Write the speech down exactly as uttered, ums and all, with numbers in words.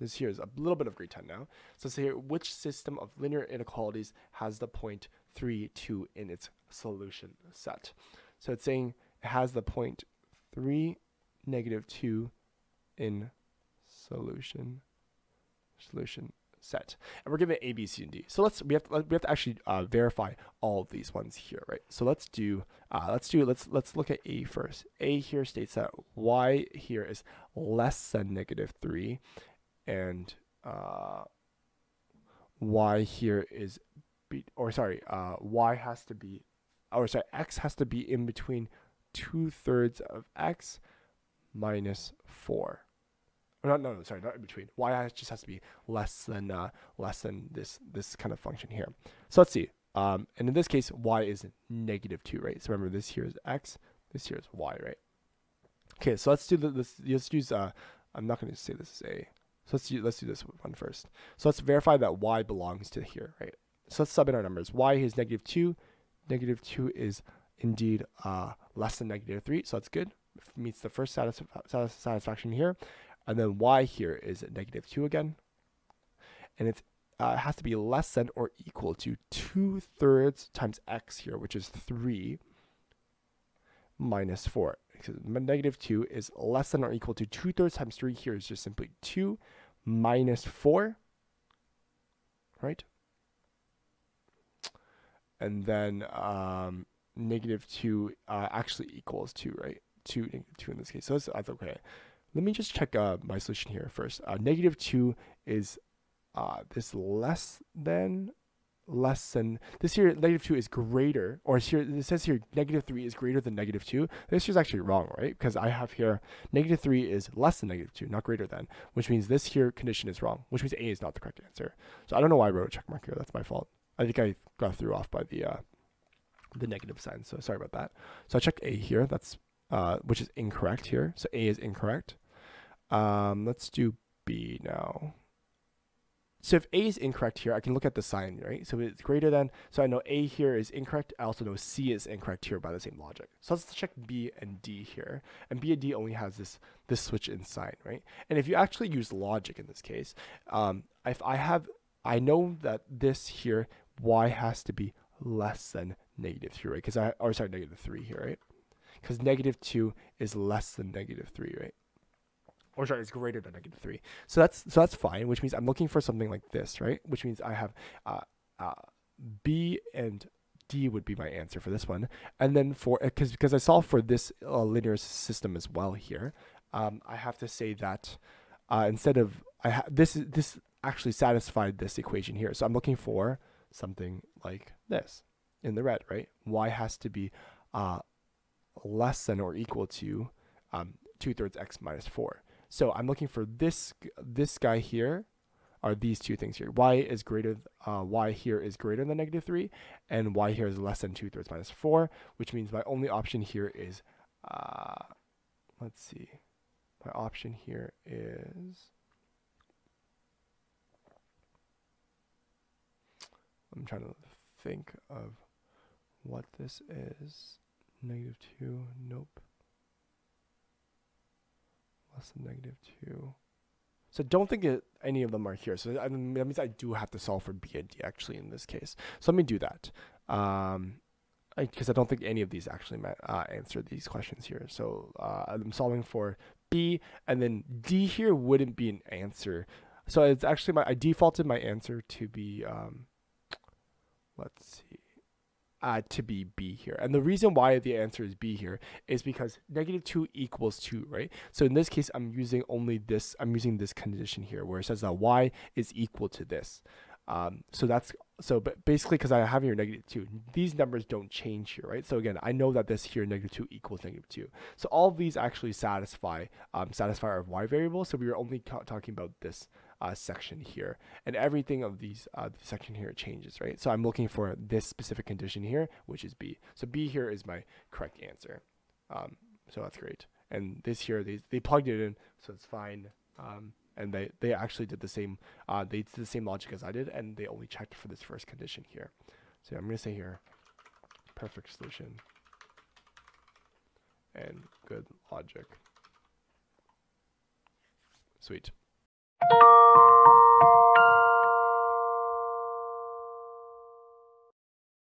This here is a little bit of Greek time now. So let's say here, which system of linear inequalities has the point three, two in its solution set? So it's saying it has the point three, negative two in solution solution set, and we're given A, B, C, and D. So let's we have to, we have to actually uh, verify all of these ones here, right? So let's do uh, let's do let's let's look at A first. A here states that Y here is less than negative three, and uh, Y here is be or sorry uh, Y has to be or sorry X has to be in between two thirds of X minus four. No, no, no, sorry, not in between. Y just has to be less than uh, less than this this kind of function here. So let's see. Um, and in this case, y is negative two, right? So remember, this here is x, this here is y, right? Okay, so let's do the, this. Let's use. Uh, I'm not going to say this is a. So let's do, let's do this one first. So let's verify that y belongs to here, right? So let's sub in our numbers. Y is negative two. Negative two is indeed uh, less than negative three, so that's good. It meets the first satisf satisf satisfaction here. And then y here is negative two again, and it's, uh, it has to be less than or equal to two thirds times x here, which is three minus four. So negative two is less than or equal to two thirds times three here is just simply two minus four, right? And then um, negative two uh, actually equals two, right? Two negative two in this case, so that's, that's okay. Let me just check uh, my solution here first. Uh, negative two is uh, this less than, less than, this here, negative two is greater, or here, it says here, negative three is greater than negative two. This is actually wrong, right? Because I have here, negative three is less than negative two, not greater than, which means this here condition is wrong, which means A is not the correct answer. So I don't know why I wrote a check mark here. That's my fault. I think I got threw off by the, uh, the negative sign, so sorry about that. So I checked A here, that's, uh, which is incorrect here. So A is incorrect. Um, let's do B now. So if A is incorrect here, I can look at the sign, right? So it's greater than, so I know A here is incorrect. I also know C is incorrect here by the same logic. So let's check B and D here. And B and D only has this, this switch in sign, right? And if you actually use logic in this case, um, if I have, I know that this here, Y has to be less than negative three, right? Because I, or sorry, negative three here, right? Because negative two is less than negative three, right? Or sorry, it's greater than negative three. So that's so that's fine, which means I'm looking for something like this, right? Which means I have uh, uh, B and D would be my answer for this one. And then for, because because I solved for this uh, linear system as well here, um, I have to say that uh, instead of, I ha this, this actually satisfied this equation here. So I'm looking for something like this in the red, right? Y has to be uh, less than or equal to um, two thirds x minus four. So I'm looking for this this guy here, are these two things here. Y is greater, uh, y here is greater than negative three, and y here is less than two thirds minus four, which means my only option here is, uh, let's see, my option here is, I'm trying to think of what this is. Negative two, nope. Less than negative two. So don't think that any of them are here. So I mean, that means I do have to solve for B and D actually in this case. So let me do that. Um, because I, I don't think any of these actually met, uh, answer these questions here. So uh, I'm solving for B, and then D here wouldn't be an answer. So it's actually my, I defaulted my answer to be, um, let's see. Uh, to be B here. And the reason why the answer is B here is because negative two equals two, right? So in this case, I'm using only this, I'm using this condition here where it says that y is equal to this. Um, so that's, so but basically because I have here negative two, these numbers don't change here, right? So again, I know that this here negative two equals negative two. So all of these actually satisfy, um, satisfy our y variable. So we were only talking about this Uh, section here, and everything of these uh, section here changes, right? So I'm looking for this specific condition here, which is B. So B here is my correct answer. Um, so that's great. And this here, they, they plugged it in, so it's fine. Um, and they, they actually did the same, uh, they did the same logic as I did, and they only checked for this first condition here. So I'm going to say here, perfect solution and good logic. Sweet. Thank you.